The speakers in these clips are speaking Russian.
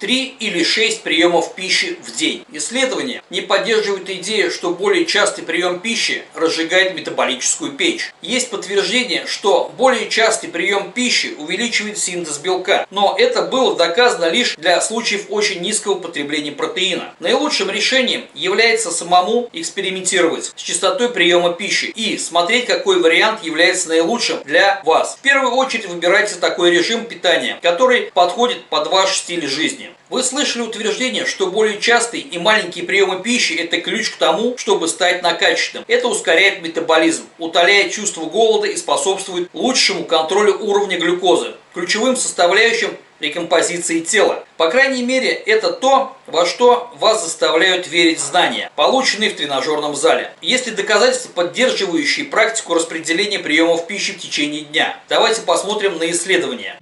3 или 6 приемов пищи в день. Исследования не поддерживают идею, что более частый прием пищи разжигает метаболическую печь. Есть подтверждение, что более частый прием пищи увеличивает синтез белка, но это было доказано лишь для случаев очень низкого потребления протеина. Наилучшим решением является самому экспериментировать с частотой приема пищи и смотреть, какой вариант является наилучшим для вас. В первую очередь выбирайте такой режим питания, который подходит под ваш стиль жизни. Вы слышали утверждение, что более частые и маленькие приемы пищи – это ключ к тому, чтобы стать накачанным. Это ускоряет метаболизм, утоляет чувство голода и способствует лучшему контролю уровня глюкозы, ключевым составляющим рекомпозиции тела. По крайней мере, это то, во что вас заставляют верить знания, полученные в тренажерном зале. Есть ли доказательства, поддерживающие практику распределения приемов пищи в течение дня? Давайте посмотрим на исследования.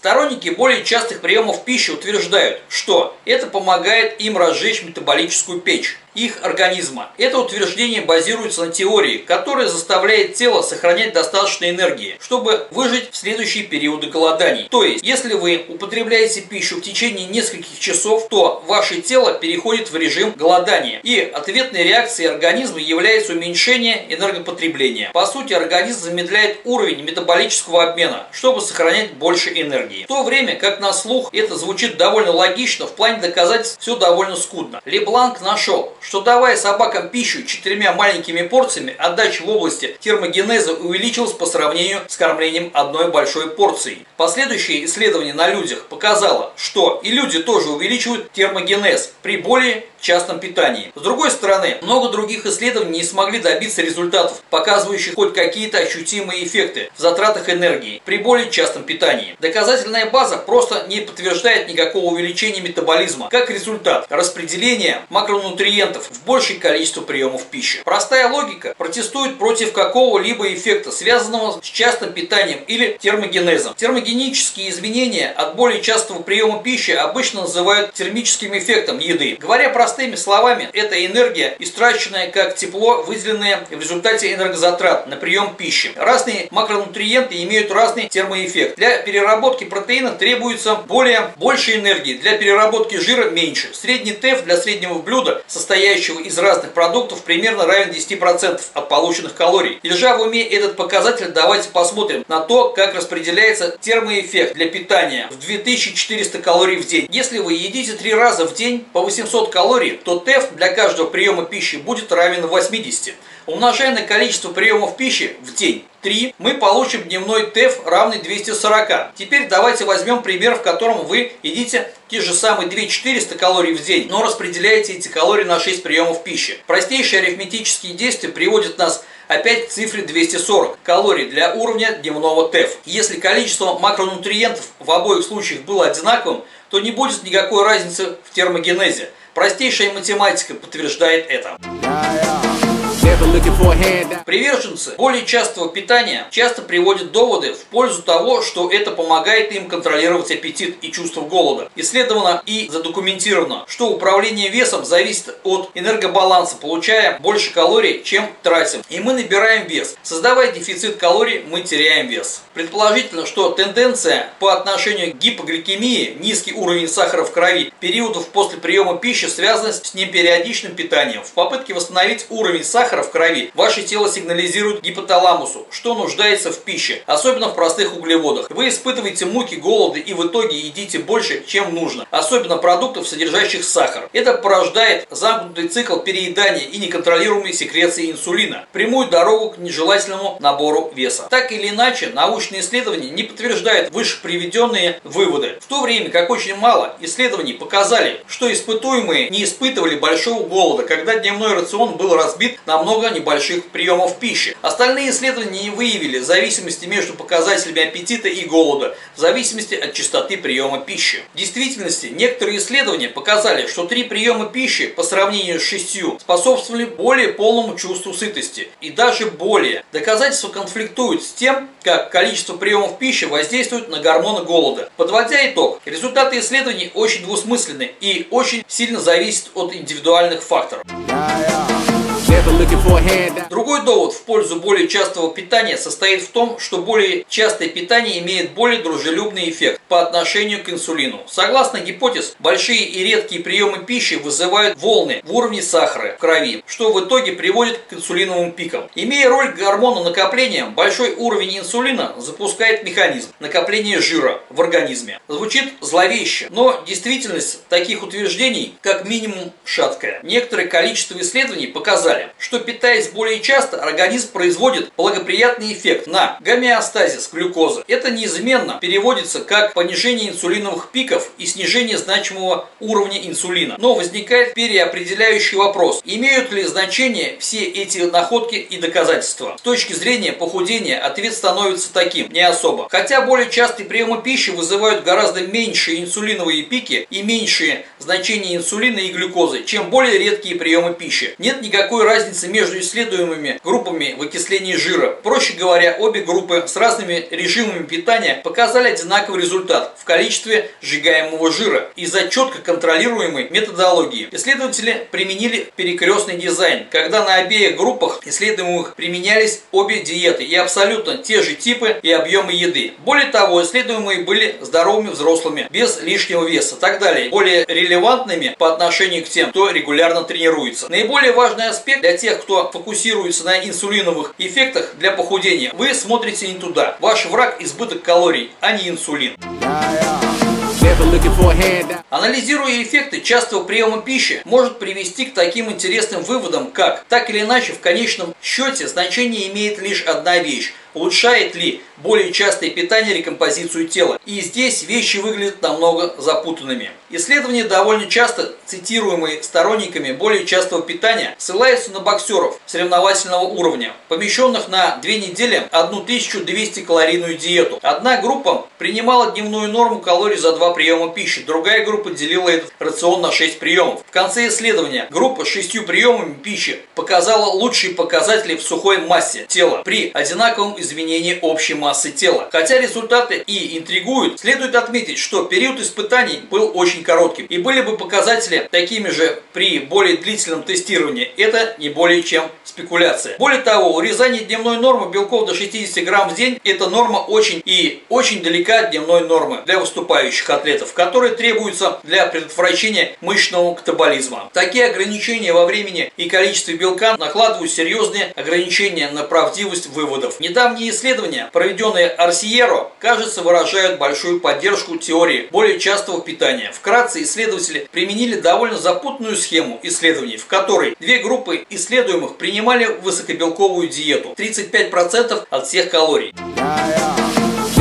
Сторонники более частых приемов пищи утверждают, что это помогает им разжечь метаболическую печь их организма. Это утверждение базируется на теории, которая заставляет тело сохранять достаточно энергии, чтобы выжить в следующие периоды голоданий. То есть, если вы употребляете пищу в течение нескольких часов, то ваше тело переходит в режим голодания, и ответной реакцией организма является уменьшение энергопотребления. По сути, организм замедляет уровень метаболического обмена, чтобы сохранять больше энергии. В то время, как на слух это звучит довольно логично, в плане доказательств все довольно скудно. Лебланк нашел, что давая собакам пищу 4 маленькими порциями, отдача в области термогенеза увеличилась по сравнению с кормлением одной большой порцией. Последующие исследования на людях показало, что и люди тоже увеличивают термогенез при более частном питании. С другой стороны, много других исследований не смогли добиться результатов, показывающих хоть какие-то ощутимые эффекты в затратах энергии при более частном питании. Доказательная база просто не подтверждает никакого увеличения метаболизма как результат распределения макронутриентов в большее количество приемов пищи. Простая логика протестует против какого-либо эффекта, связанного с частым питанием или термогенезом. Термогенические изменения от более частого приема пищи обычно называют термическим эффектом еды. Говоря простыми словами, это энергия, истраченная как тепло, выделенное в результате энергозатрат на прием пищи. Разные макронутриенты имеют разный термоэффект. Для переработки протеина требуется больше энергии, для переработки жира меньше. Средний ТЭФ для среднего блюда, состоящего из разных продуктов, примерно равен 10% от полученных калорий. Держа в уме этот показатель, давайте посмотрим на то, как распределяется термоэффект для питания в 2400 калорий в день. Если вы едите 3 раза в день по 800 калорий, то ТЭФ для каждого приема пищи будет равен 80. Умножая на количество приемов пищи в день 3, мы получим дневной ТЭФ, равный 240. Теперь давайте возьмем пример, в котором вы едите те же самые 2400 калорий в день, но распределяете эти калории на 6 приемов пищи. Простейшие арифметические действия приводят нас опять к цифре 240 калорий для уровня дневного ТЭФ. Если количество макронутриентов в обоих случаях было одинаковым, то не будет никакой разницы в термогенезе. Простейшая математика подтверждает это. Приверженцы более частого питания часто приводят доводы в пользу того, что это помогает им контролировать аппетит и чувство голода. Исследовано и задокументировано, что управление весом зависит от энергобаланса, получая больше калорий, чем тратим. И мы набираем вес. Создавая дефицит калорий, мы теряем вес. Предположительно, что тенденция по отношению к гипогликемии, низкий уровень сахара в крови, периодов после приема пищи связана с непериодичным питанием. В попытке восстановить уровень сахара в крови, ваше тело сигнализирует гипоталамусу, что нуждается в пище, особенно в простых углеводах. Вы испытываете муки голода и в итоге едите больше, чем нужно, особенно продуктов, содержащих сахар. Это порождает замкнутый цикл переедания и неконтролируемой секреции инсулина, прямую дорогу к нежелательному набору веса. Так или иначе, научные исследования не подтверждают вышеприведенные выводы, в то время как очень мало исследований показали, что испытуемые не испытывали большого голода, когда дневной рацион был разбит на много небольших приемов пищи. Остальные исследования не выявили зависимости между показателями аппетита и голода, в зависимости от частоты приема пищи. В действительности, некоторые исследования показали, что 3 приема пищи по сравнению с 6 способствовали более полному чувству сытости и даже более. Доказательства конфликтуют с тем, как количество приемов пищи воздействует на гормоны голода. Подводя итог, результаты исследований очень двусмысленны и очень сильно зависят от индивидуальных факторов. Другой довод в пользу более частого питания состоит в том, что более частое питание имеет более дружелюбный эффект по отношению к инсулину. Согласно гипотез, большие и редкие приемы пищи вызывают волны в уровне сахара в крови, что в итоге приводит к инсулиновым пикам. Имея роль гормону накопления, большой уровень инсулина запускает механизм накопления жира в организме. Звучит зловеще, но действительность таких утверждений как минимум шаткая. Некоторое количество исследований показали, что питаясь более часто, организм производит благоприятный эффект на гомеостазис глюкозы. Это неизменно переводится как понижение инсулиновых пиков и снижение значимого уровня инсулина. Но возникает переопределяющий вопрос, имеют ли значение все эти находки и доказательства. С точки зрения похудения ответ становится таким, не особо. Хотя более частые приемы пищи вызывают гораздо меньшие инсулиновые пики и меньшие значения инсулина и глюкозы, чем более редкие приемы пищи. Нет никакой разницы между исследуемыми группами в окислении жира. Проще говоря, обе группы с разными режимами питания показали одинаковый результат в количестве сжигаемого жира из-за четко контролируемой методологии. Исследователи применили перекрестный дизайн, когда на обеих группах исследуемых применялись обе диеты и абсолютно те же типы и объемы еды. Более того, исследуемые были здоровыми взрослыми, без лишнего веса и так далее, более релевантными по отношению к тем, кто регулярно тренируется. Наиболее важный аспект для тех, кто фокусируется на инсулиновых эффектах для похудения: вы смотрите не туда. Ваш враг — избыток калорий, а не инсулин. Анализируя эффекты частого приема пищи, может привести к таким интересным выводам, как: так или иначе, в конечном счете значение имеет лишь одна вещь. Улучшает ли более частое питание рекомпозицию тела? И здесь вещи выглядят намного запутанными. Исследования, довольно часто цитируемые сторонниками более частого питания, ссылаются на боксеров соревновательного уровня, помещенных на 2 недели 1200-калорийную диету. Одна группа принимала дневную норму калорий за 2 приема пищи, другая группа делила этот рацион на 6 приемов. В конце исследования группа с 6 приемами пищи показала лучшие показатели в сухой массе тела при одинаковом изменение общей массы тела. Хотя результаты и интригуют, следует отметить, что период испытаний был очень коротким, и были бы показатели такими же при более длительном тестировании. Это не более чем спекуляция. Более того, урезание дневной нормы белков до 60 грамм в день – это норма очень далека от дневной нормы для выступающих атлетов, которые требуются для предотвращения мышечного катаболизма. Такие ограничения во времени и количестве белка накладывают серьезные ограничения на правдивость выводов. Недавние исследования, проведенные Арсиеро, кажется, выражают большую поддержку теории более частого питания. Вкратце, исследователи применили довольно запутанную схему исследований, в которой 2 группы исследуемых принимали высокобелковую диету – 35% от всех калорий.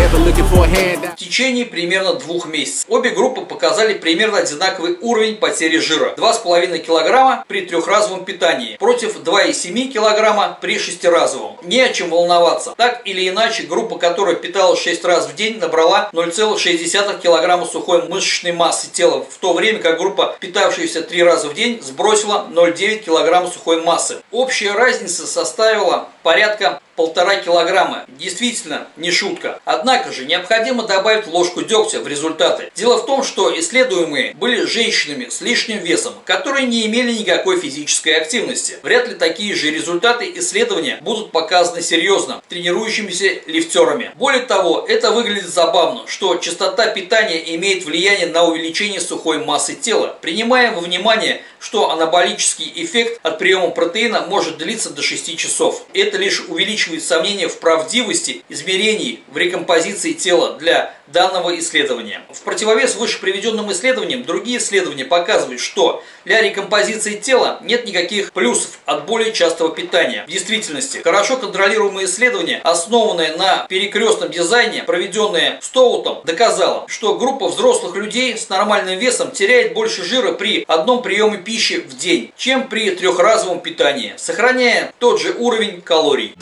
В течение примерно 2 месяцев обе группы показали примерно одинаковый уровень потери жира – 2,5 кг при 3-разовом питании против 2,7 кг при 6-разовом. Не о чем волноваться. Так или иначе, группа, которая питалась 6 раз в день, набрала 0,6 кг сухой мышечной массы тела, в то время как группа, питавшаяся 3 раза в день, сбросила 0,9 кг сухой массы. Общая разница составила порядка 1,5 килограмма. Действительно, не шутка. Однако же, необходимо добавить ложку дегтя в результаты. Дело в том, что исследуемые были женщинами с лишним весом, которые не имели никакой физической активности. Вряд ли такие же результаты исследования будут показаны серьезно тренирующимися лифтерами. Более того, это выглядит забавно, что частота питания имеет влияние на увеличение сухой массы тела, принимая во внимание, что анаболический эффект от приема протеина может длиться до 6 часов. Это лишь увеличивает сомнения в правдивости измерений в рекомпозиции тела для данного исследования. В противовес выше приведенным исследованиям, другие исследования показывают, что для рекомпозиции тела нет никаких плюсов от более частого питания. В действительности, хорошо контролируемые исследования, основанные на перекрестном дизайне, проведенные Стоутом, доказало, что группа взрослых людей с нормальным весом теряет больше жира при 1 приеме пищи в день, чем при 3-разовом питании, сохраняя тот же уровень калорий.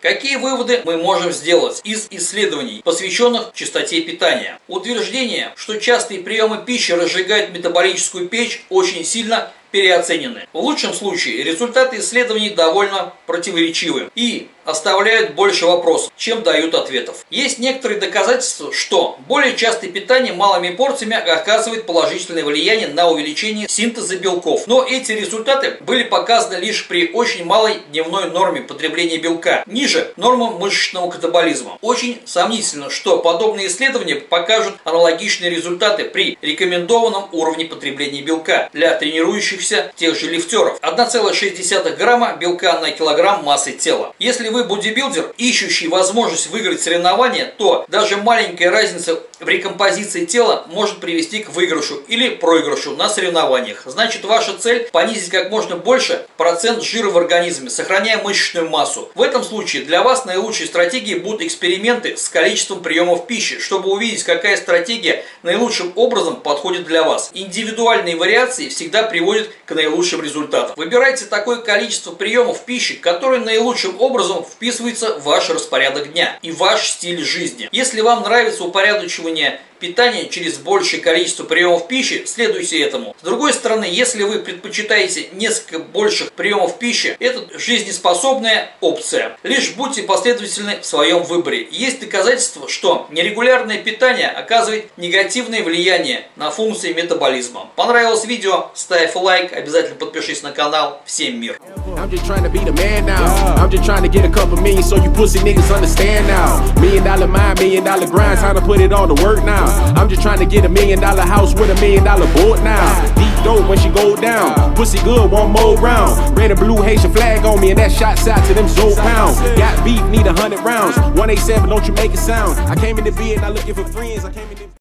Какие выводы мы можем сделать из исследований, посвященных частоте питания? Утверждение, что частые приемы пищи разжигают метаболическую печь, очень сильно переоценены. В лучшем случае результаты исследований довольно противоречивы и оставляют больше вопросов, чем дают ответов. Есть некоторые доказательства, что более частое питание малыми порциями оказывает положительное влияние на увеличение синтеза белков. Но эти результаты были показаны лишь при очень малой дневной норме потребления белка, ниже нормы мышечного катаболизма. Очень сомнительно, что подобные исследования покажут аналогичные результаты при рекомендованном уровне потребления белка для тренирующихся тех же лифтеров. 1,6 грамма белка на килограмм массы тела. Если вы бодибилдер, ищущий возможность выиграть соревнования, то даже маленькая разница в рекомпозиции тела может привести к выигрышу или проигрышу на соревнованиях. Значит, ваша цель – понизить как можно больше процент жира в организме, сохраняя мышечную массу. В этом случае для вас наилучшей стратегией будут эксперименты с количеством приемов пищи, чтобы увидеть, какая стратегия наилучшим образом подходит для вас. Индивидуальные вариации всегда приводят к наилучшим результатам. Выбирайте такое количество приемов пищи, которые наилучшим образом вписываются в ваш распорядок дня и ваш стиль жизни. Если вам нравится упорядочивание питания через большее количество приемов пищи, следуйте этому. С другой стороны, если вы предпочитаете несколько больших приемов пищи, это жизнеспособная опция. Лишь будьте последовательны в своем выборе. Есть доказательства, что нерегулярное питание оказывает негативное влияние на функции метаболизма. Понравилось видео? Ставь лайк, обязательно подпишись на канал. Всем мир! I'm just trying to be the man now. I'm just trying to get a couple million so you pussy niggas understand now. $1 million mind, $1 million grind, time to put it all to work now. I'm just trying to get $1 million house with $1 million board now. Deep dope when she go down, pussy good, one more round. Red and blue Haitian flag on me and that shot's out to them soul pounds. Got beef, need 100 rounds, 187, don't you make it sound. I came in the bed, I looking for friends, I came in the